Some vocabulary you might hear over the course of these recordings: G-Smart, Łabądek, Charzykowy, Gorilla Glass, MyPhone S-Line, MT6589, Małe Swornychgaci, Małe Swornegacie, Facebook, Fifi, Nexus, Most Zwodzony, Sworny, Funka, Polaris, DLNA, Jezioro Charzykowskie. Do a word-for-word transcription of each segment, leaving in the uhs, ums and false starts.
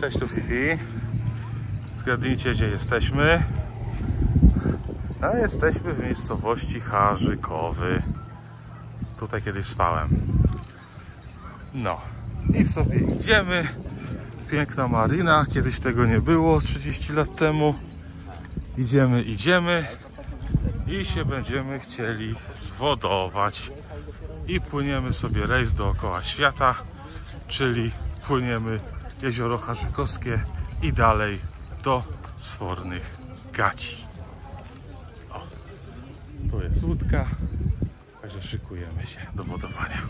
Cześć, tu Fifi. Zgadnijcie, gdzie jesteśmy. A jesteśmy w miejscowości Charzykowy. Tutaj kiedyś spałem. No i sobie idziemy. Piękna marina, kiedyś tego nie było, trzydzieści lat temu. Idziemy, idziemy i się będziemy chcieli zwodować. I płyniemy sobie rejs dookoła świata, czyli płyniemy Jezioro Charzykowskie i dalej do Swornych Gaci. O, tu jest łódka, także szykujemy się do wodowania.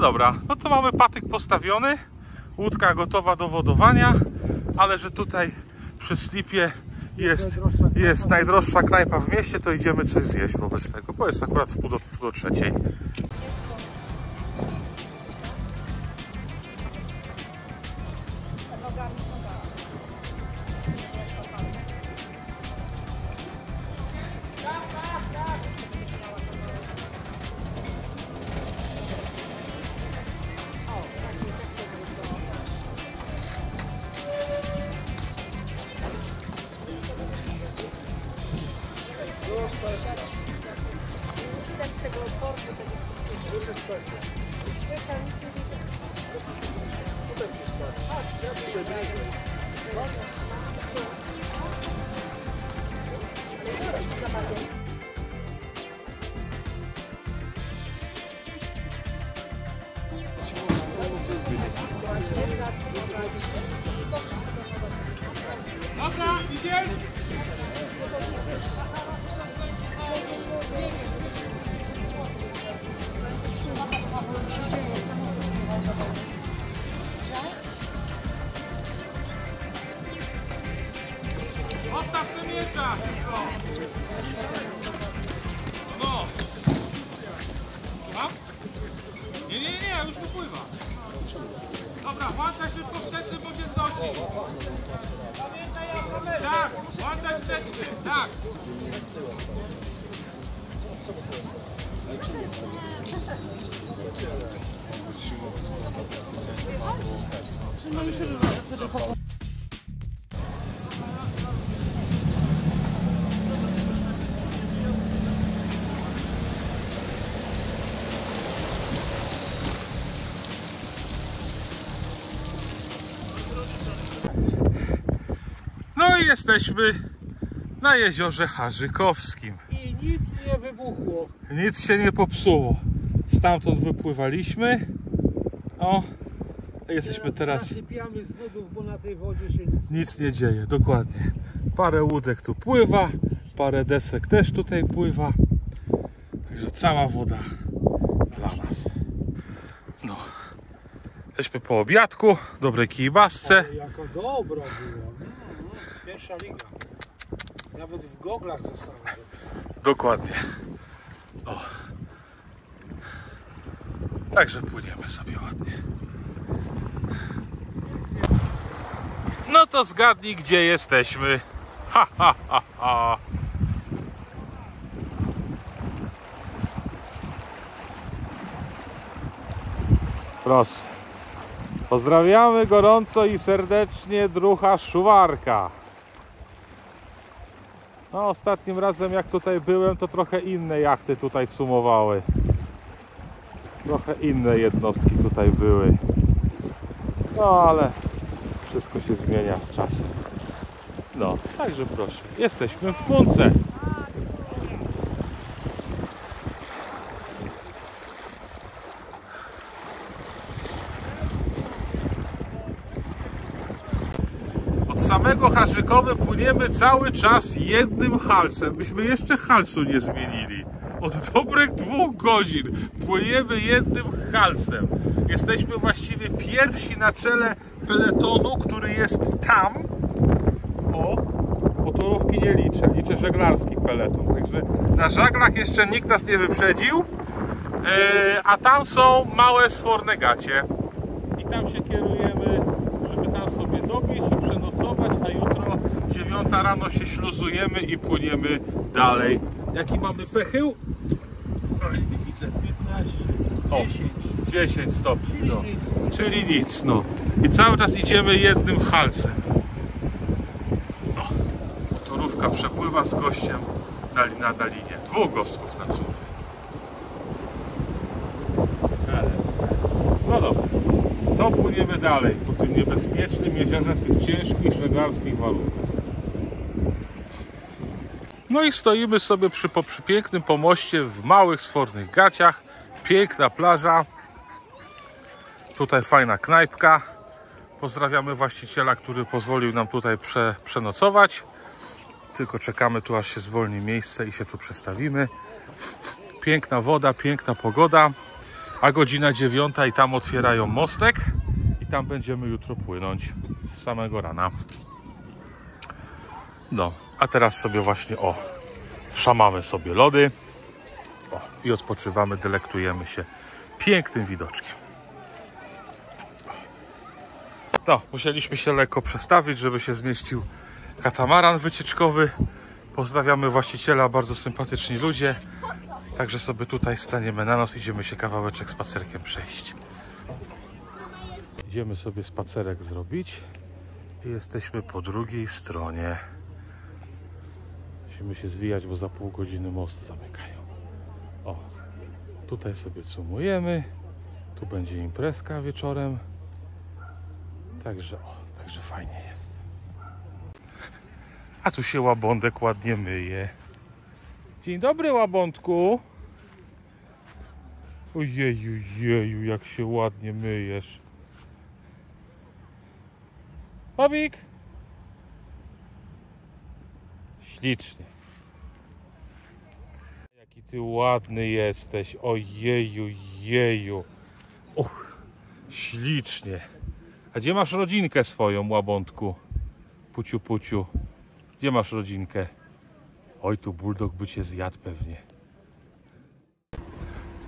Dobra, no to mamy patyk postawiony, łódka gotowa do wodowania, ale że tutaj przy Slipie jest, jest najdroższa knajpa w mieście, to idziemy coś zjeść wobec tego, bo jest akurat w pół do, w do trzeciej. Dobra, idziemy! Zostaw te miecza! No! Nie, nie, nie, już popływa! Dobra, włączaj szybko wsteczny, bo się znosi! Tak, włączaj wsteczny, tak! No i jesteśmy na Jeziorze Charzykowskim. I nic nie wybuchło. Nic się nie popsuło. Stamtąd wypływaliśmy. O, jesteśmy teraz... Zasypiamy z nudów, bo na tej wodzie się nic... Nic nie dzieje, dokładnie. Parę łódek tu pływa, parę desek też tutaj pływa. Także cała woda dla nas. No. Jesteśmy po obiadku, dobrej kibasce. O, jako dobra była. No, no, pierwsza liga. Nawet w goglach została zapisana. Dokładnie. O. Także płyniemy sobie ładnie. No to zgadnij, gdzie jesteśmy. Ha, ha, ha, ha. Proszę. Pozdrawiamy gorąco i serdecznie druha Szuwarka. No, ostatnim razem jak tutaj byłem, to trochę inne jachty tutaj cumowały. trochę inne jednostki tutaj były. No ale wszystko się zmienia z czasem. No, także proszę. Jesteśmy w Funce. Od samego Charzykowa płyniemy cały czas jednym halsem. Myśmy jeszcze halsu nie zmienili. Od dobrych dwóch godzin płyniemy jednym halsem. Jesteśmy właściwie pierwsi na czele peletonu, który jest tam. O, motorówki nie liczę, liczę żeglarski peleton. Także na żaglach jeszcze nikt nas nie wyprzedził. Yy, a tam są Małe Swornegacie. I tam się kierujemy, żeby tam sobie dobić i przenocować. A jutro dziewiąta rano się śluzujemy i płyniemy dalej. Jaki mamy pechył? Nie widzę. piętnaście, dziesięć stopni, czyli, no. Nic. Czyli nic, no. I cały czas idziemy jednym halsem. No. Motorówka przepływa z gościem na dalinie. Dwóch gostków na córkę. Ale... No dobra. To płyniemy dalej po tym niebezpiecznym jeziorze w tych ciężkich, żeglarskich warunkach. No i stoimy sobie przy, przy pięknym pomoście w Małych Swornych Gaciach. Piękna plaża. Tutaj fajna knajpka. Pozdrawiamy właściciela, który pozwolił nam tutaj prze, przenocować. Tylko czekamy tu, aż się zwolni miejsce i się tu przestawimy. Piękna woda, piękna pogoda. A godzina dziewiąta i tam otwierają mostek. I tam będziemy jutro płynąć z samego rana. No, a teraz sobie właśnie, o, wszamamy sobie lody, o, i odpoczywamy, delektujemy się pięknym widoczkiem. No, musieliśmy się lekko przestawić, żeby się zmieścił katamaran wycieczkowy. Pozdrawiamy właściciela, bardzo sympatyczni ludzie. Także sobie tutaj staniemy na noc, idziemy się kawałeczek spacerkiem przejść. Idziemy sobie spacerek zrobić i jesteśmy po drugiej stronie. Musimy się zwijać, bo za pół godziny most zamykają. O, tutaj sobie cumujemy. Tu będzie imprezka wieczorem. Także, o, także fajnie jest. A tu się Łabądek ładnie myje. Dzień dobry, Łabądku. Ojeju, jeju, jak się ładnie myjesz. Bobik. Ślicznie. Jaki ty ładny jesteś. Ojeju, jeju. Och, ślicznie. A gdzie masz rodzinkę swoją, Łabądku? Puciu, puciu. Gdzie masz rodzinkę? Oj, tu buldog by cię zjadł pewnie.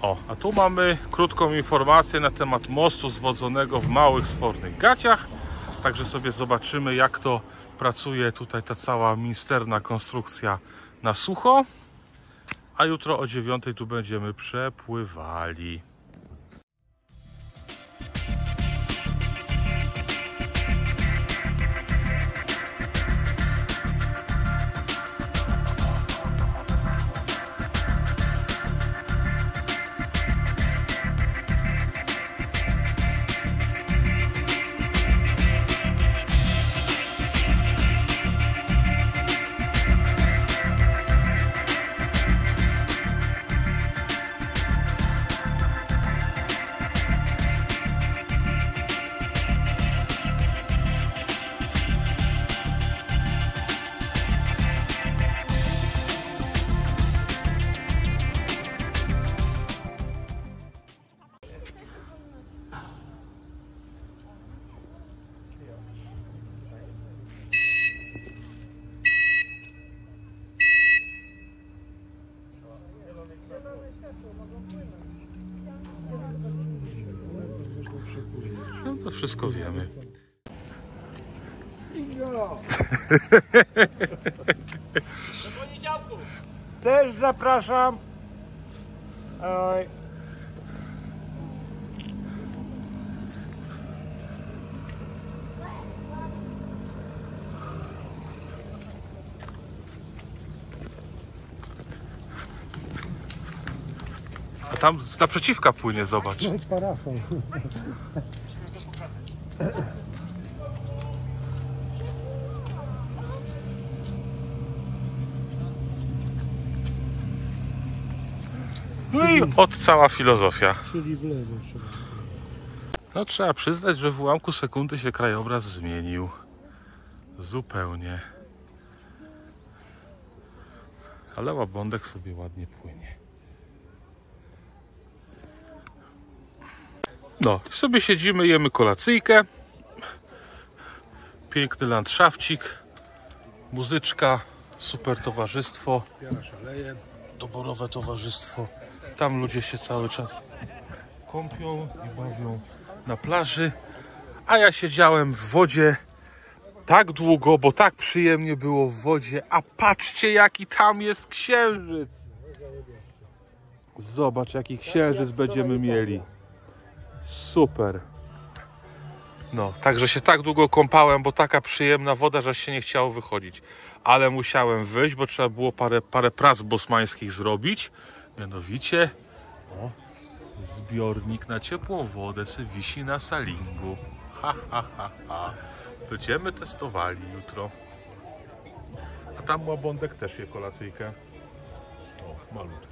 O, a tu mamy krótką informację na temat mostu zwodzonego w Małych Swornych Gaciach. Także sobie zobaczymy, jak to pracuje tutaj ta cała misterna konstrukcja na sucho. A jutro o dziewiątej tu będziemy przepływali. No to wszystko wiemy. Do poniedziałku. Też zapraszam. Oj. A tam z naprzeciwka płynie, zobacz. Parasol. No i od cała filozofia. Czyli w lewo. No trzeba przyznać, że w ułamku sekundy się krajobraz zmienił. Zupełnie. Ale Łabądek sobie ładnie płynie. No i sobie siedzimy, jemy kolacyjkę. Piękny landszafcik. Muzyczka, super towarzystwo. Doborowe towarzystwo. Tam ludzie się cały czas kąpią i bawią na plaży. A ja siedziałem w wodzie tak długo, bo tak przyjemnie było w wodzie. A patrzcie, jaki tam jest księżyc. Zobacz, jaki księżyc będziemy mieli. Super. No, także się tak długo kąpałem, bo taka przyjemna woda, że się nie chciało wychodzić. Ale musiałem wyjść, bo trzeba było parę, parę prac bosmańskich zrobić. Mianowicie o, zbiornik na ciepłą wodę se wisi na salingu. Ha, ha, ha, ha. Będziemy testowali jutro. A tam Łabądek też je kolacyjkę. O, malutki.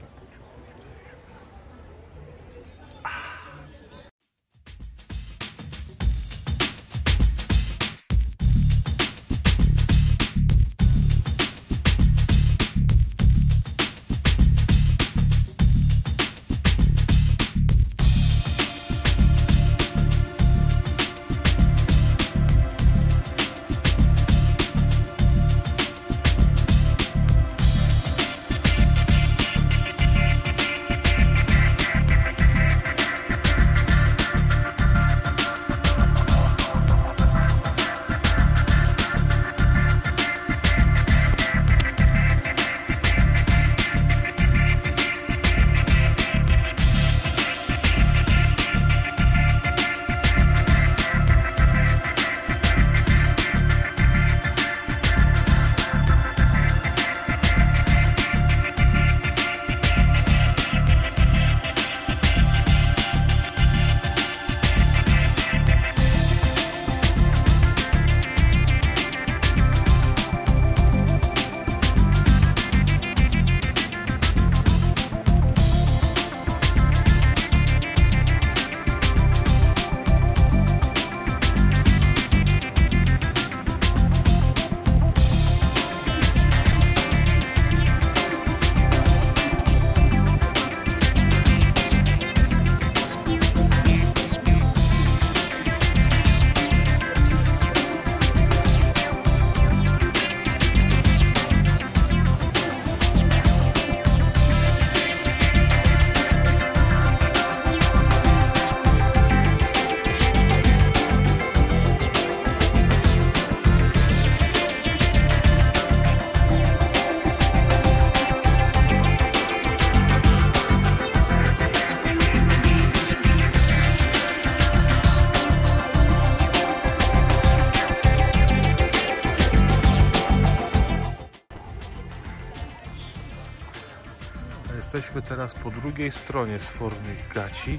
Jesteśmy teraz po drugiej stronie Swornegaci.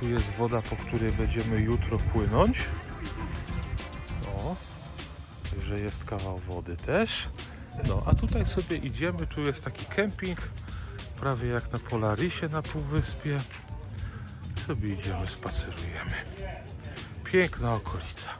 Tu jest woda, po której będziemy jutro płynąć. O, że jest kawał wody też. No, a tutaj sobie idziemy. Tu jest taki kemping, prawie jak na Polarisie na półwyspie. Sobie idziemy, spacerujemy. Piękna okolica.